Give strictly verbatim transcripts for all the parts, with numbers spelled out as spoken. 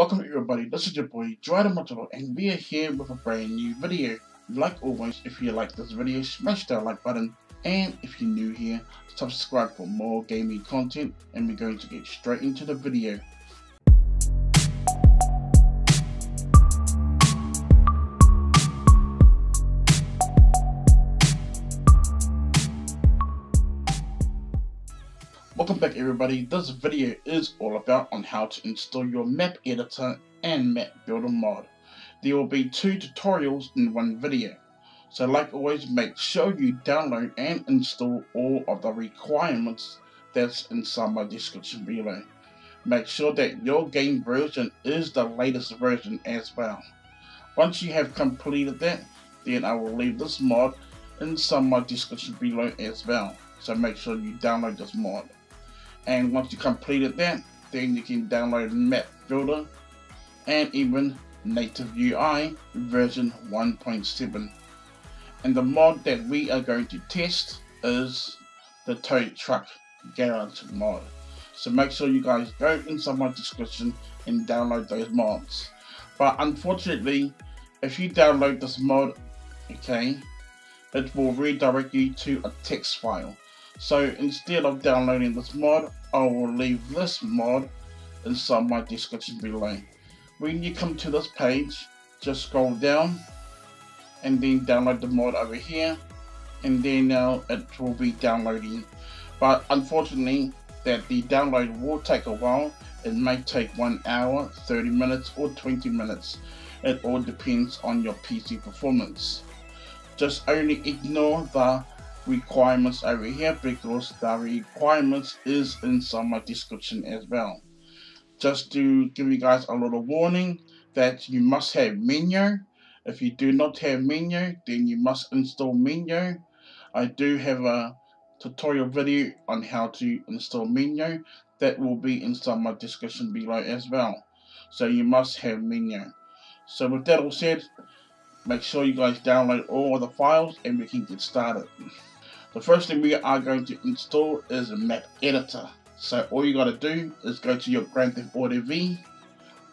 Welcome everybody, this is your boy Dryder Mataroa, and we are here with a brand new video. Like always, if you like this video, smash that like button, and if you're new here, subscribe for more gaming content, and we're going to get straight into the video. Welcome back everybody, this video is all about on how to install your Map Editor and Map Builder mod. There will be two tutorials in one video, so like always make sure you download and install all of the requirements that's inside my description below. Make sure that your game version is the latest version as well. Once you have completed that, then I will leave this mod inside my description below as well, so make sure you download this mod. And once you completed that, then you can download Map Builder and even Native U I version one point seven. And the mod that we are going to test is the Tow Truck Garage mod. So make sure you guys go inside my description and download those mods. But unfortunately, if you download this mod, okay, it will redirect you to a text file. So instead of downloading this mod, I will leave this mod inside my description below. When you come to this page, just scroll down and then download the mod over here, and then now it will be downloading. But unfortunately, that the download will take a while. It may take one hour, thirty minutes or twenty minutes. It all depends on your P C performance. Just only ignore the requirements over here, because the requirements is inside my description as well. Just to give you guys a little warning that you must have Menyoo. If you do not have Menyoo, then you must install Menyoo. I do have a tutorial video on how to install Menyoo that will be inside my description below as well, so you must have Menyoo. So with that all said, make sure you guys download all of the files and we can get started. The first thing we are going to install is a Map Editor. So all you gotta do is go to your Grand Theft Auto V,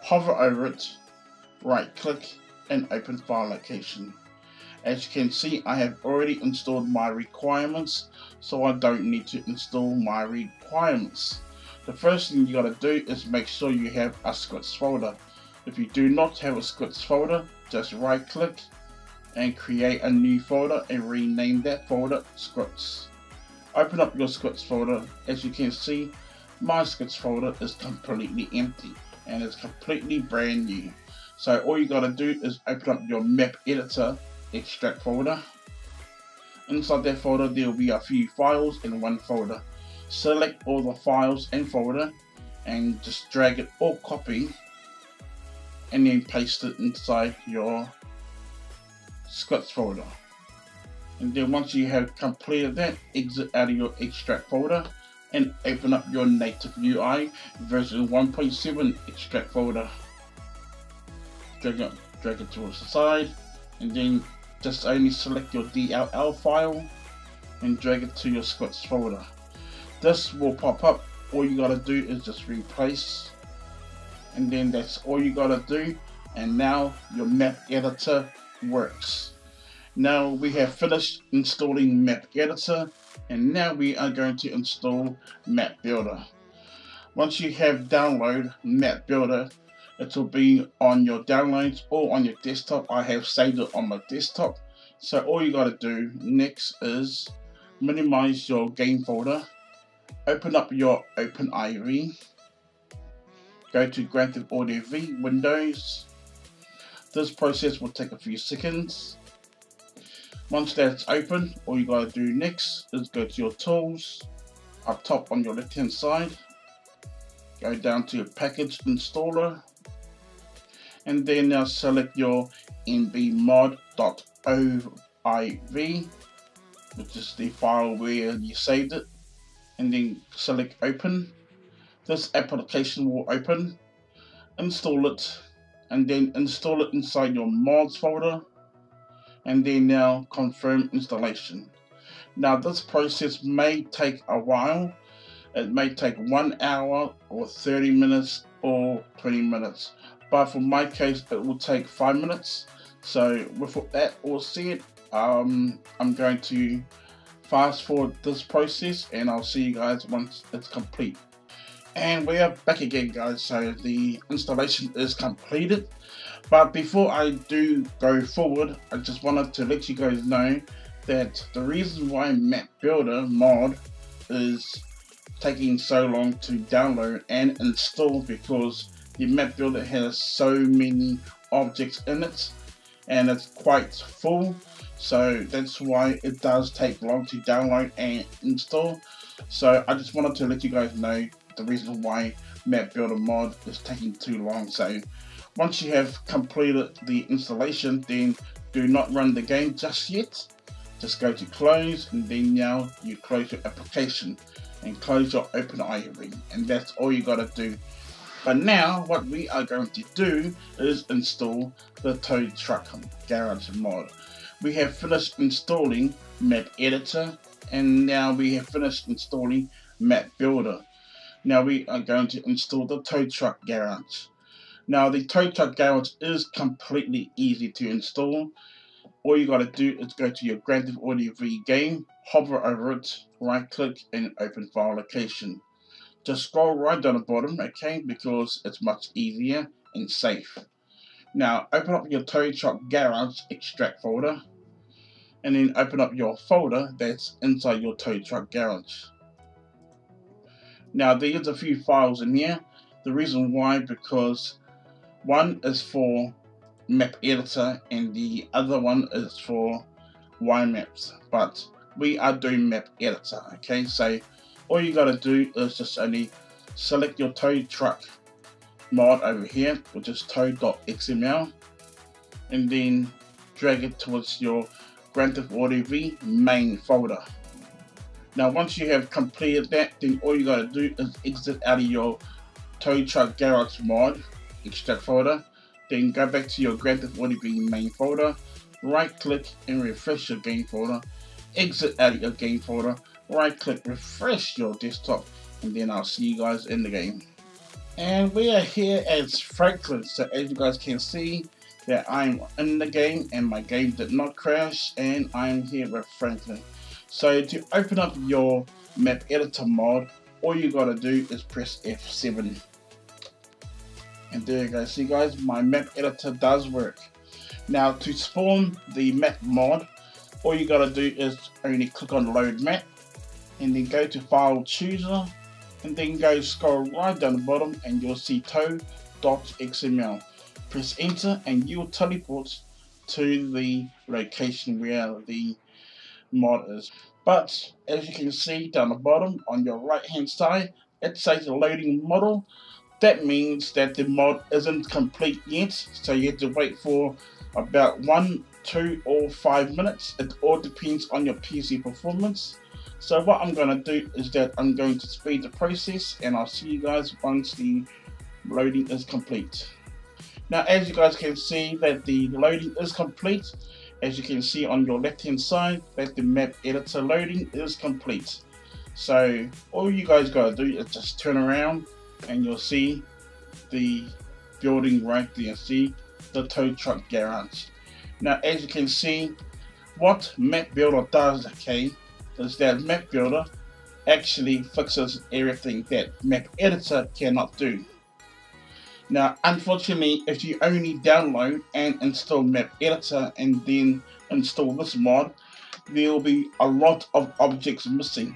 hover over it, right click and open file location. As you can see, I have already installed my requirements, so I don't need to install my requirements. The first thing you gotta do is make sure you have a scripts folder. If you do not have a scripts folder, just right click and create a new folder and rename that folder scripts. Open up your scripts folder. As you can see, my scripts folder is completely empty and it's completely brand new. So all you gotta do is open up your Map Editor extract folder. Inside that folder there will be a few files in one folder. Select all the files and folder and just drag it or copy and then paste it inside your scripts folder. And then once you have completed that, exit out of your extract folder and open up your Native U I version one point seven extract folder. Drag it, drag it towards the side, and then just only select your D L L file and drag it to your scripts folder. This will pop up. All you gotta do is just replace, and then that's all you gotta do, and now your Map Editor works. Now we have finished installing Map Editor, and now we are going to install Map Builder. Once you have downloaded Map Builder, it will be on your downloads or on your desktop. I have saved it on my desktop. So all you gotta do next is minimize your game folder, open up your OpenIV, go to Grand Theft Auto V Windows. This process will take a few seconds. Once that's open, all you gotta do next is go to your tools, up top on your left hand side, go down to your package installer, and then now select your mbmod.oiv, which is the file where you saved it, and then select open. This application will open. Install it, and then install it inside your mods folder, and then now confirm installation. Now this process may take a while. It may take one hour or thirty minutes or twenty minutes, but for my case it will take five minutes. So with that all said, um, I'm going to fast forward this process and I'll see you guys once it's complete. And we are back again, guys. So the installation is completed, but before I do go forward, I just wanted to let you guys know that the reason why Map Builder mod is taking so long to download and install, because the Map Builder has so many objects in it and it's quite full, so that's why it does take long to download and install. So I just wanted to let you guys know the reason why Map Builder mod is taking too long. So once you have completed the installation, then do not run the game just yet. Just go to close, and then now you close your application and close your OpenIV, and that's all you gotta do. But now what we are going to do is install the Tow Truck Garage mod. We have finished installing Map Editor, and now we have finished installing Map Builder. Now we are going to install the Tow Truck Garage. Now the Tow Truck Garage is completely easy to install. All you gotta do is go to your Grand Theft Auto V game, hover over it, right click and open file location. Just scroll right down the bottom, okay, because it's much easier and safe. Now open up your Tow Truck Garage extract folder, and then open up your folder that's inside your Tow Truck Garage. Now there's a few files in here. The reason why, because one is for Map Editor and the other one is for Y maps, but we are doing Map Editor, okay? So all you gotta do is just only select your tow truck mod over here, which is tow dot X M L, and then drag it towards your Grand Theft Auto V main folder. Now once you have completed that, then all you gotta do is exit out of your Tow Truck Garage mod extract folder, then go back to your Grand Theft Auto V main folder, right click and refresh your game folder, exit out of your game folder, right click, refresh your desktop, and then I'll see you guys in the game. And we are here as Franklin, so as you guys can see that I'm in the game and my game did not crash, and I'm here with Franklin. So to open up your Map Editor mod, all you gotta do is press F seven. And there you go, see guys, my Map Editor does work. Now to spawn the map mod, all you gotta do is only click on load map, and then go to file chooser, and then go scroll right down the bottom and you'll see tow dot X M L. Press enter and you'll teleport to the location where the mod is. But as you can see down the bottom on your right hand side, it says loading model. That means that the mod isn't complete yet, so you have to wait for about one, two or five minutes. It all depends on your P C performance. So what I'm going to do is that I'm going to speed the process, and I'll see you guys once the loading is complete. Now as you guys can see that the loading is complete, as you can see on your left hand side that the Map Editor loading is complete. So all you guys got to do is just turn around, and you'll see the building right there, see the Tow Truck Garage. Now as you can see, what Map Builder does, okay, is that Map Builder actually fixes everything that Map Editor cannot do. Now unfortunately, if you only download and install Map Editor and then install this mod, there will be a lot of objects missing.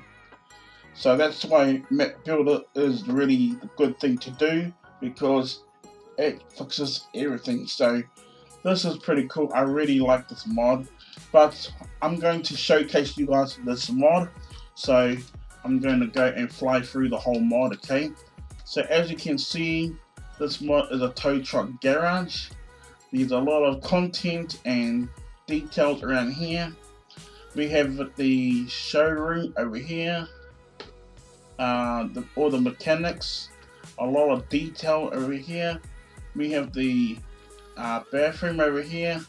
So that's why Map Builder is really a good thing to do, because it fixes everything. So this is pretty cool. I really like this mod, but I'm going to showcase you guys this mod. So I'm going to go and fly through the whole mod, okay? So as you can see, this mod is a Tow Truck Garage. There's a lot of content and details around here. We have the showroom over here. Uh, the, all the mechanics, a lot of detail over here. We have the uh, bathroom over here,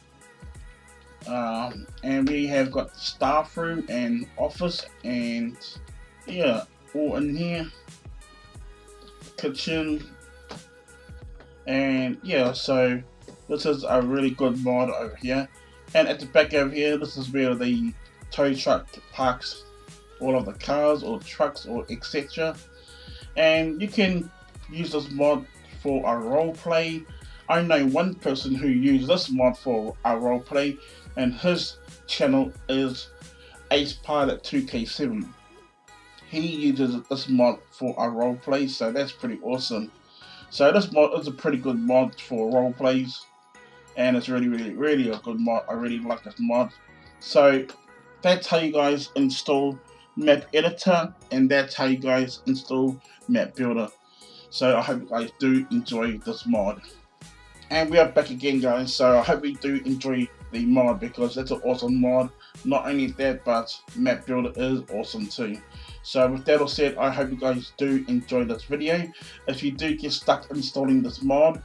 um, and we have got the staff room and office, and yeah, food in here, kitchen, and yeah, so this is a really good mod over here. And at the back over here, this is where the tow truck parks all of the cars or trucks or et cetera. And you can use this mod for a role play. I know one person who used this mod for a role play, and his channel is Ace Pilot two K seven. He uses this mod for a role play, so that's pretty awesome. So this mod is a pretty good mod for role plays, and it's really, really, really a good mod. I really like this mod. So that's how you guys install Map Editor, and that's how you guys install Map Builder. So I hope you guys do enjoy this mod. And we are back again, guys, so I hope you do enjoy the mod, because that's an awesome mod. Not only that, but Map Builder is awesome too. So with that all said, I hope you guys do enjoy this video. If you do get stuck installing this mod,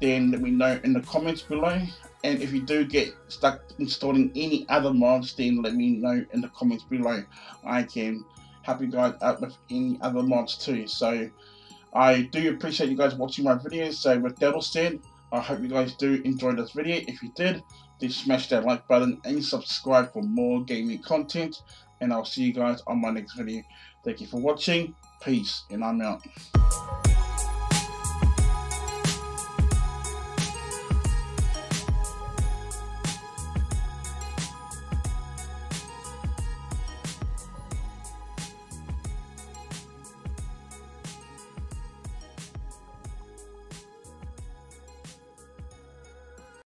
then let me know in the comments below. And if you do get stuck installing any other mods, then let me know in the comments below. I can help you guys out with any other mods too. So I do appreciate you guys watching my videos. So with that all said, I hope you guys do enjoy this video. If you did, then smash that like button and subscribe for more gaming content. And I'll see you guys on my next video. Thank you for watching. Peace, and I'm out.